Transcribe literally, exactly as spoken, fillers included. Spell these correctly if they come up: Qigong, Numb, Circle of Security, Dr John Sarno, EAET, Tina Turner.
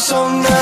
I'm so numb.